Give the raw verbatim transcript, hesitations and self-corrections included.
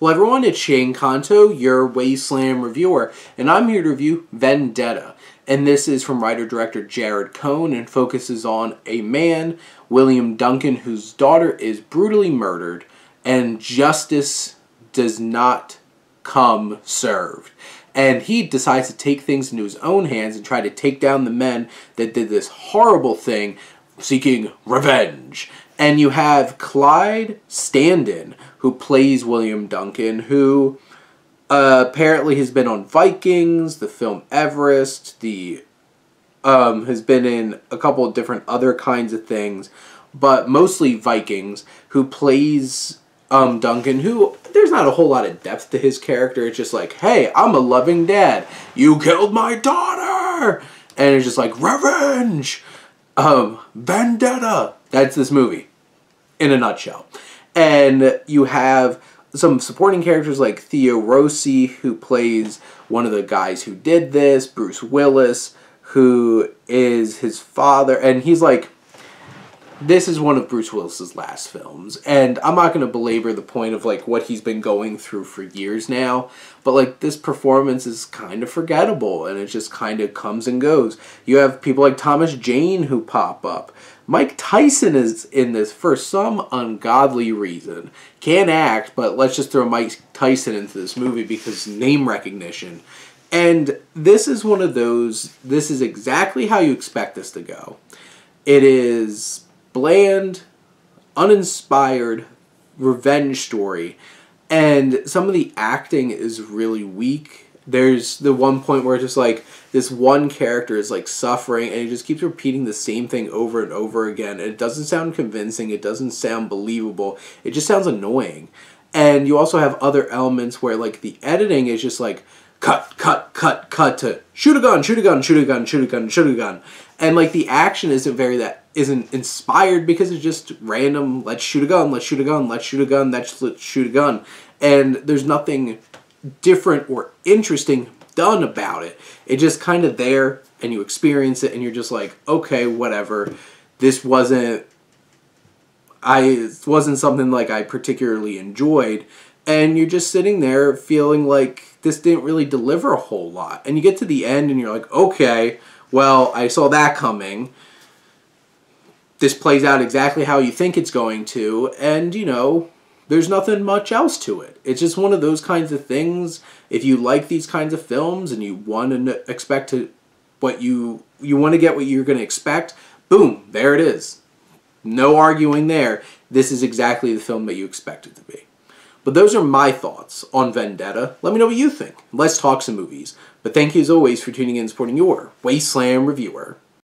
Hello everyone, it's Shane Kanto, your WaySlam reviewer, and I'm here to review Vendetta. And this is from writer-director Jared Cohn and focuses on a man, William Duncan, whose daughter is brutally murdered, and justice does not come served. And he decides to take things into his own hands and try to take down the men that did this horrible thing, seeking revenge. And you have Clive Standen, who plays William Duncan, who uh, apparently has been on Vikings, the film Everest, the um, has been in a couple of different other kinds of things, but mostly Vikings, who plays um, Duncan, who there's not a whole lot of depth to his character. It's just like, hey, I'm a loving dad. You killed my daughter! And it's just like, revenge! Um, Vendetta! That's this movie in a nutshell. And you have some supporting characters like Theo Rossi, who plays one of the guys who did this, Bruce Willis, who is his father, and he's like, this is one of Bruce Willis's last films, and I'm not going to belabor the point of like what he's been going through for years now, but like this performance is kind of forgettable, and it just kind of comes and goes. You have people like Thomas Jane who pop up. Mike Tyson is in this for some ungodly reason. Can't act, but let's just throw Mike Tyson into this movie because name recognition. And this is one of those, this is exactly how you expect this to go. It is bland, uninspired revenge story, and some of the acting is really weak. There's the one point where it's just like this one character is like suffering and he just keeps repeating the same thing over and over again, and it doesn't sound convincing, it doesn't sound believable, it just sounds annoying. And you also have other elements where like the editing is just like cut, cut, cut, cut to shoot a gun, shoot a gun, shoot a gun, shoot a gun, shoot a gun. And like the action isn't very that isn't inspired because it's just random, let's shoot a gun, let's shoot a gun, let's shoot a gun, let's shoot a gun. And there's nothing different or interesting done about it. It's just kind of there and you experience it and you're just like, okay, whatever. This wasn't I it wasn't something like I particularly enjoyed. And you're just sitting there feeling like this didn't really deliver a whole lot. And you get to the end and you're like, okay, well, I saw that coming. This plays out exactly how you think it's going to. And, you know, there's nothing much else to it. It's just one of those kinds of things. If you like these kinds of films and you want to expect to what you, you want to get what you're going to expect, boom, there it is. No arguing there. This is exactly the film that you expect it to be. But those are my thoughts on Vendetta. Let me know what you think. Let's talk some movies. But thank you as always for tuning in and supporting your WaySlam reviewer.